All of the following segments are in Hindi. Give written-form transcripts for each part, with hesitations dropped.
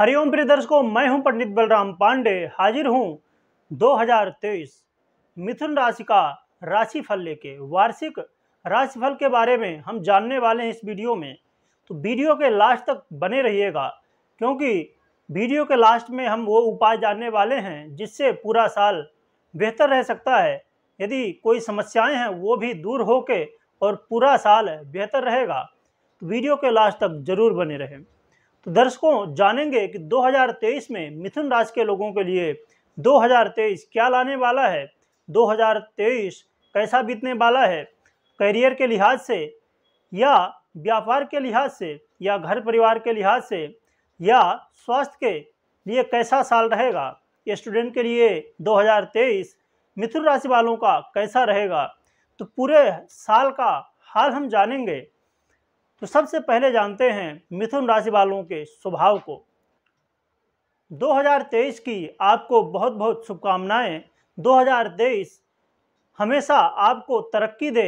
हरिओम प्रिय दर्शकों, मैं हूं पंडित बलराम पांडे, हाजिर हूं 2023 मिथुन राशि का राशिफल लेके। वार्षिक राशिफल के बारे में हम जानने वाले हैं इस वीडियो में, तो वीडियो के लास्ट तक बने रहिएगा क्योंकि वीडियो के लास्ट में हम वो उपाय जानने वाले हैं जिससे पूरा साल बेहतर रह सकता है। यदि कोई समस्याएं हैं वो भी दूर होके और पूरा साल बेहतर रहेगा, तो वीडियो के लास्ट तक जरूर बने रहें। तो दर्शकों, जानेंगे कि 2023 में मिथुन राशि के लोगों के लिए 2023 क्या लाने वाला है, 2023 कैसा बीतने वाला है, करियर के लिहाज से या व्यापार के लिहाज से या घर परिवार के लिहाज से या स्वास्थ्य के लिए कैसा साल रहेगा, स्टूडेंट के लिए 2023 मिथुन राशि वालों का कैसा रहेगा। तो पूरे साल का हाल हम जानेंगे। तो सबसे पहले जानते हैं मिथुन राशि वालों के स्वभाव को। 2023 की आपको बहुत बहुत शुभकामनाएं। 2023 हमेशा आपको तरक्की दे।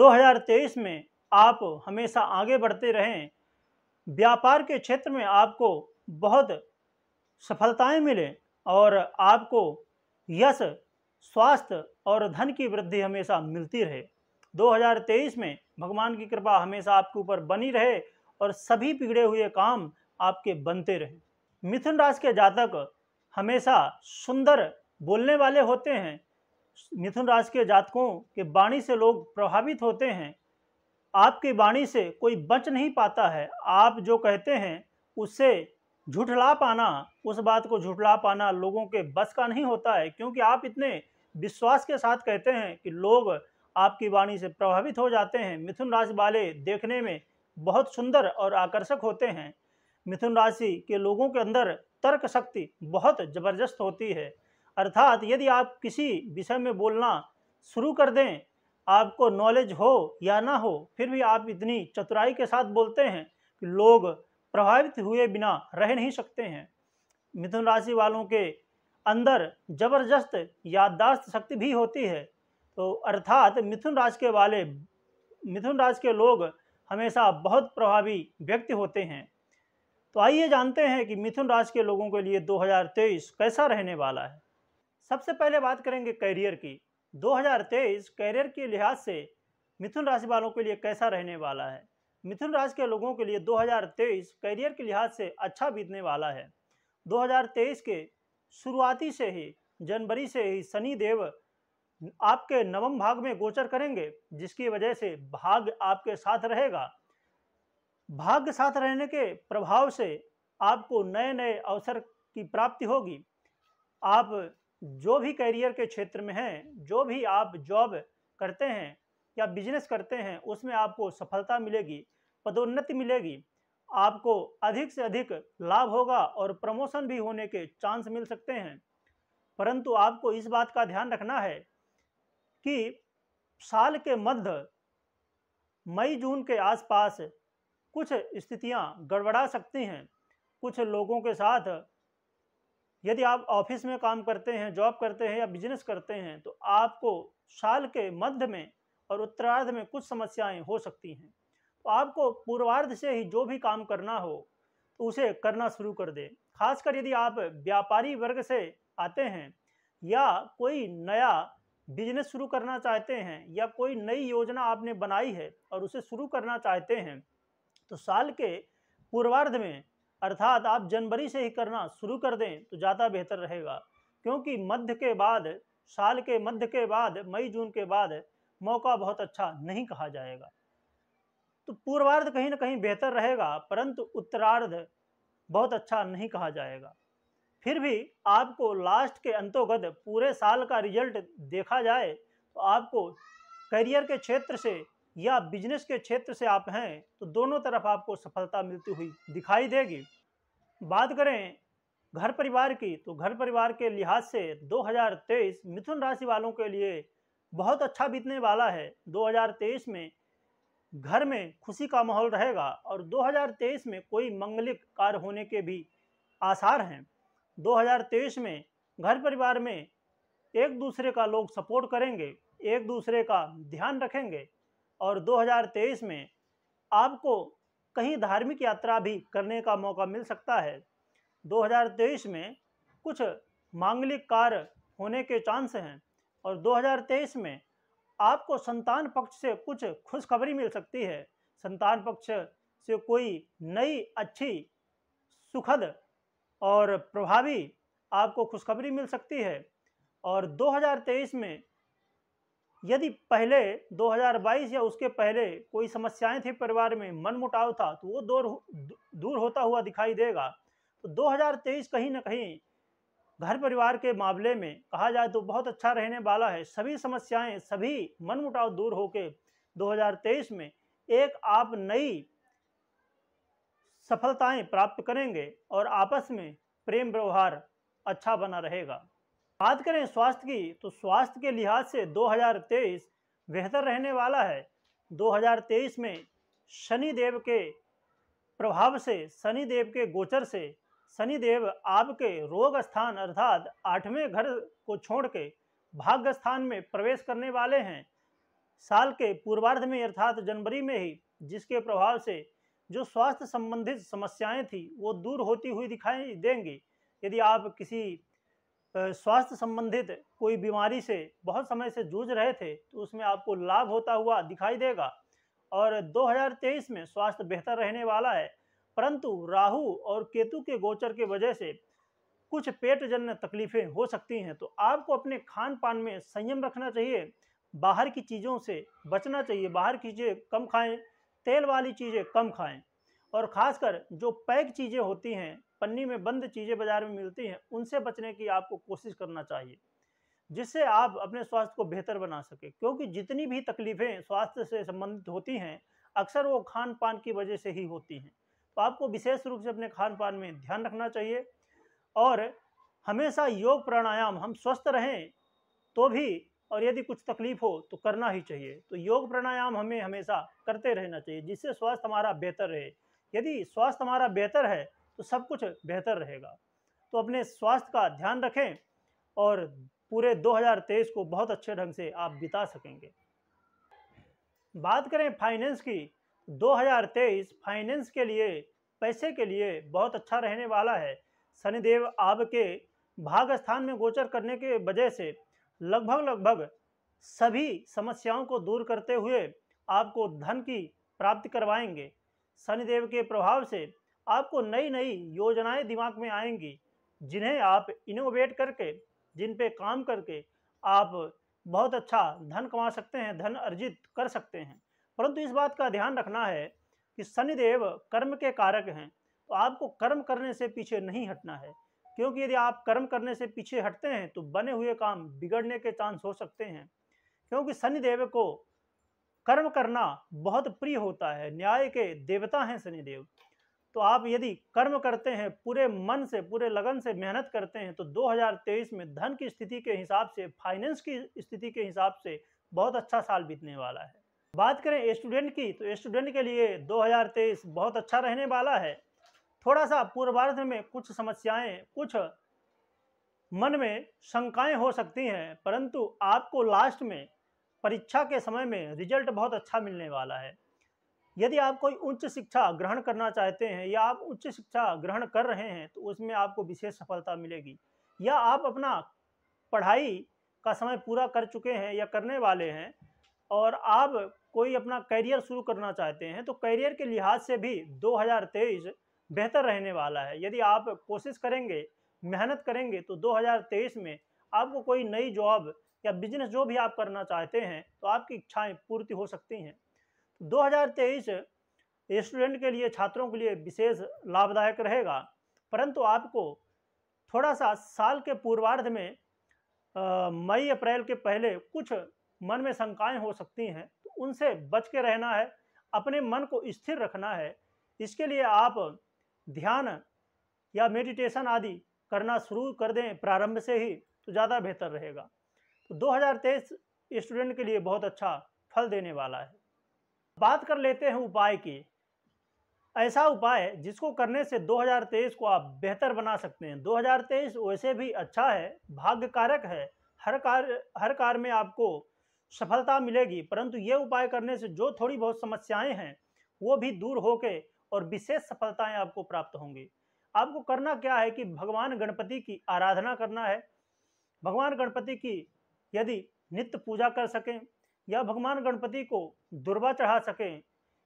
2023 में आप हमेशा आगे बढ़ते रहें। व्यापार के क्षेत्र में आपको बहुत सफलताएं मिले और आपको यश, स्वास्थ्य और धन की वृद्धि हमेशा मिलती रहे। 2023 में भगवान की कृपा हमेशा आपके ऊपर बनी रहे और सभी बिगड़े हुए काम आपके बनते रहे। मिथुन राशि के जातक हमेशा सुंदर बोलने वाले होते हैं। मिथुन राशि के जातकों के वाणी से लोग प्रभावित होते हैं। आपकी वाणी से कोई बच नहीं पाता है। आप जो कहते हैं उससे झुठला पाना, उस बात को झुठला पाना लोगों के बस का नहीं होता है, क्योंकि आप इतने विश्वास के साथ कहते हैं कि लोग आपकी वाणी से प्रभावित हो जाते हैं। मिथुन राशि वाले देखने में बहुत सुंदर और आकर्षक होते हैं। मिथुन राशि के लोगों के अंदर तर्क शक्ति बहुत जबरदस्त होती है, अर्थात यदि आप किसी विषय में बोलना शुरू कर दें, आपको नॉलेज हो या ना हो, फिर भी आप इतनी चतुराई के साथ बोलते हैं कि लोग प्रभावित हुए बिना रह नहीं सकते हैं। मिथुन राशि वालों के अंदर जबरदस्त याददाश्त शक्ति भी होती है। तो अर्थात मिथुन राशि के लोग हमेशा बहुत प्रभावी व्यक्ति होते हैं। तो आइए जानते हैं कि मिथुन राशि के लोगों के लिए 2023 कैसा रहने वाला है। सबसे पहले बात करेंगे करियर की। 2023 करियर के लिहाज से मिथुन राशि वालों के लिए कैसा रहने वाला है। मिथुन राशि के लोगों के लिए 2023 करियर के लिहाज से अच्छा बीतने वाला है। 2023 के शुरुआती से ही, जनवरी से ही शनिदेव आपके नवम भाग में गोचर करेंगे, जिसकी वजह से भाग्य आपके साथ रहेगा। भाग्य साथ रहने के प्रभाव से आपको नए नए अवसर की प्राप्ति होगी। आप जो भी करियर के क्षेत्र में हैं, जो भी आप जॉब करते हैं या बिजनेस करते हैं, उसमें आपको सफलता मिलेगी, पदोन्नति मिलेगी, आपको अधिक से अधिक लाभ होगा और प्रमोशन भी होने के चांस मिल सकते हैं। परंतु आपको इस बात का ध्यान रखना है कि साल के मध्य मई जून के आसपास कुछ स्थितियां गड़बड़ा सकती हैं। कुछ लोगों के साथ, यदि आप ऑफिस में काम करते हैं, जॉब करते हैं या बिजनेस करते हैं, तो आपको साल के मध्य में और उत्तरार्ध में कुछ समस्याएं हो सकती हैं। तो आपको पूर्वार्ध से ही जो भी काम करना हो तो उसे करना शुरू कर दें। खासकर यदि आप व्यापारी वर्ग से आते हैं या कोई नया बिजनेस शुरू करना चाहते हैं या कोई नई योजना आपने बनाई है और उसे शुरू करना चाहते हैं, तो साल के पूर्वार्ध में, अर्थात आप जनवरी से ही करना शुरू कर दें तो ज़्यादा बेहतर रहेगा, क्योंकि मध्य के बाद, साल के मध्य के बाद, मई जून के बाद मौका बहुत अच्छा नहीं कहा जाएगा। तो पूर्वार्ध कहीं ना कहीं बेहतर रहेगा, परंतु उत्तरार्ध बहुत अच्छा नहीं कहा जाएगा। फिर भी आपको लास्ट के अंतोगत पूरे साल का रिजल्ट देखा जाए तो आपको करियर के क्षेत्र से या बिजनेस के क्षेत्र से आप हैं तो दोनों तरफ आपको सफलता मिलती हुई दिखाई देगी। बात करें घर परिवार की, तो घर परिवार के लिहाज से 2023 मिथुन राशि वालों के लिए बहुत अच्छा बीतने वाला है। 2023 में घर में खुशी का माहौल रहेगा और 2023 में कोई मंगलिक कार्य होने के भी आसार हैं। 2023 में घर परिवार में एक दूसरे का लोग सपोर्ट करेंगे, एक दूसरे का ध्यान रखेंगे और 2023 में आपको कहीं धार्मिक यात्रा भी करने का मौका मिल सकता है। 2023 में कुछ मांगलिक कार्य होने के चांस हैं और 2023 में आपको संतान पक्ष से कुछ खुशखबरी मिल सकती है। संतान पक्ष से कोई नई अच्छी सुखद और प्रभावी आपको खुशखबरी मिल सकती है। और 2023 में यदि पहले 2022 या उसके पहले कोई समस्याएं थी परिवार में, मनमुटाव था, तो वो दूर होता हुआ दिखाई देगा। तो 2023 कहीं ना कहीं घर परिवार के मामले में कहा जाए तो बहुत अच्छा रहने वाला है। सभी समस्याएं, सभी मनमुटाव दूर होके 2023 में एक आप नई सफलताएं प्राप्त करेंगे और आपस में प्रेम व्यवहार अच्छा बना रहेगा। बात करें स्वास्थ्य की, तो स्वास्थ्य के लिहाज से 2023 बेहतर रहने वाला है। 2023 में शनि देव के प्रभाव से, शनि देव के गोचर से, शनि देव आपके रोग स्थान अर्थात 8वें घर को छोड़ के भाग्य स्थान में प्रवेश करने वाले हैं साल के पूर्वार्ध में अर्थात जनवरी में ही, जिसके प्रभाव से जो स्वास्थ्य संबंधित समस्याएं थी वो दूर होती हुई दिखाई देंगी। यदि आप किसी स्वास्थ्य संबंधित कोई बीमारी से बहुत समय से जूझ रहे थे तो उसमें आपको लाभ होता हुआ दिखाई देगा। और 2023 में स्वास्थ्य बेहतर रहने वाला है, परंतु राहु और केतु के गोचर के वजह से कुछ पेटजन्य तकलीफें हो सकती हैं। तो आपको अपने खान पान में संयम रखना चाहिए, बाहर की चीज़ों से बचना चाहिए, बाहर की चीज़ें कम खाएं, तेल वाली चीज़ें कम खाएं और ख़ासकर जो पैक चीज़ें होती हैं, पन्नी में बंद चीज़ें बाज़ार में मिलती हैं, उनसे बचने की आपको कोशिश करना चाहिए, जिससे आप अपने स्वास्थ्य को बेहतर बना सके। क्योंकि जितनी भी तकलीफ़ें स्वास्थ्य से संबंधित होती हैं अक्सर वो खान पान की वजह से ही होती हैं। तो आपको विशेष रूप से अपने खान पान में ध्यान रखना चाहिए और हमेशा योग प्राणायाम, हम स्वस्थ रहें तो भी और यदि कुछ तकलीफ हो तो करना ही चाहिए। तो योग प्राणायाम हमें हमेशा करते रहना चाहिए, जिससे स्वास्थ्य हमारा बेहतर रहे। यदि स्वास्थ्य हमारा बेहतर है तो सब कुछ बेहतर रहेगा। तो अपने स्वास्थ्य का ध्यान रखें और पूरे 2023 को बहुत अच्छे ढंग से आप बिता सकेंगे। बात करें फाइनेंस की, 2023 फाइनेंस के लिए, पैसे के लिए बहुत अच्छा रहने वाला है। शनिदेव आपके भाग्य स्थान में गोचर करने के वजह से लगभग सभी समस्याओं को दूर करते हुए आपको धन की प्राप्ति करवाएंगे। शनिदेव के प्रभाव से आपको नई योजनाएं दिमाग में आएंगी, जिन्हें आप इनोवेट करके, जिन पे काम करके आप बहुत अच्छा धन कमा सकते हैं, धन अर्जित कर सकते हैं। परंतु इस बात का ध्यान रखना है कि शनिदेव कर्म के कारक हैं, तो आपको कर्म करने से पीछे नहीं हटना है। क्योंकि यदि आप कर्म करने से पीछे हटते हैं तो बने हुए काम बिगड़ने के चांस हो सकते हैं। क्योंकि शनिदेव को कर्म करना बहुत प्रिय होता है, न्याय के देवता हैं शनिदेव। तो आप यदि कर्म करते हैं, पूरे मन से, पूरे लगन से मेहनत करते हैं, तो 2023 में धन की स्थिति के हिसाब से, फाइनेंस की स्थिति के हिसाब से बहुत अच्छा साल बीतने वाला है। बात करें स्टूडेंट की, तो स्टूडेंट के लिए 2023 बहुत अच्छा रहने वाला है। थोड़ा सा पूर्वार्ध में कुछ समस्याएं, कुछ मन में शंकाएं हो सकती हैं, परंतु आपको लास्ट में परीक्षा के समय में रिजल्ट बहुत अच्छा मिलने वाला है। यदि आप कोई उच्च शिक्षा ग्रहण करना चाहते हैं या आप उच्च शिक्षा ग्रहण कर रहे हैं तो उसमें आपको विशेष सफलता मिलेगी। या आप अपना पढ़ाई का समय पूरा कर चुके हैं या करने वाले हैं और आप कोई अपना करियर शुरू करना चाहते हैं, तो करियर के लिहाज से भी 2023 बेहतर रहने वाला है। यदि आप कोशिश करेंगे, मेहनत करेंगे, तो 2023 में आपको कोई नई जॉब या बिजनेस जो भी आप करना चाहते हैं तो आपकी इच्छाएं पूर्ति हो सकती हैं। 2023 स्टूडेंट के लिए, छात्रों के लिए विशेष लाभदायक रहेगा। परंतु आपको थोड़ा सा साल के पूर्वार्ध में मई अप्रैल के पहले कुछ मन में शंकाएं हो सकती हैं, तो उनसे बच के रहना है, अपने मन को स्थिर रखना है। इसके लिए आप ध्यान या मेडिटेशन आदि करना शुरू कर दें प्रारंभ से ही, तो ज़्यादा बेहतर रहेगा। तो 2023 स्टूडेंट के लिए बहुत अच्छा फल देने वाला है। बात कर लेते हैं उपाय की, ऐसा उपाय जिसको करने से 2023 को आप बेहतर बना सकते हैं। 2023 वैसे भी अच्छा है, भाग्य कारक है, हर कार्य में आपको सफलता मिलेगी। परंतु ये उपाय करने से जो थोड़ी बहुत समस्याएं हैं वो भी दूर होके और विशेष सफलताएं आपको प्राप्त होंगी। आपको करना क्या है कि भगवान गणपति की आराधना करना है। भगवान गणपति की यदि नित्य पूजा कर सकें या भगवान गणपति को दुर्वा चढ़ा सकें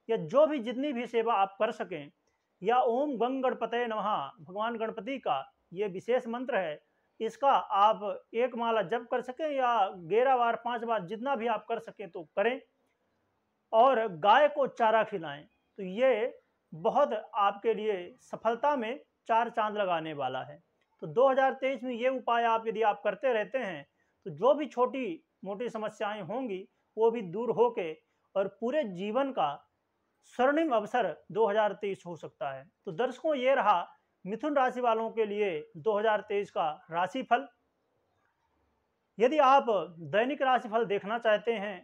या जो भी जितनी भी सेवा आप कर सकें या ओम गंग गणपतये नमः भगवान गणपति का ये विशेष मंत्र है, इसका आप एक माला जप कर सकें या 11 बार 5 बार जितना भी आप कर सकें तो करें और गाय को चारा खिलाएं, तो ये बहुत आपके लिए सफलता में 4 चांद लगाने वाला है। तो 2023 में ये उपाय आप यदि आप करते रहते हैं तो जो भी छोटी मोटी समस्याएं होंगी वो भी दूर होके और पूरे जीवन का स्वर्णिम अवसर 2023 हो सकता है। तो दर्शकों, ये रहा मिथुन राशि वालों के लिए 2023 का राशिफल। यदि आप दैनिक राशिफल देखना चाहते हैं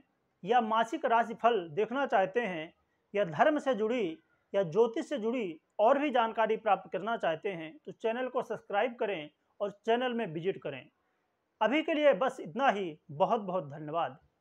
या मासिक राशिफल देखना चाहते हैं या धर्म से जुड़ी या ज्योतिष से जुड़ी और भी जानकारी प्राप्त करना चाहते हैं तो चैनल को सब्सक्राइब करें और चैनल में विजिट करें। अभी के लिए बस इतना ही। बहुत बहुत धन्यवाद।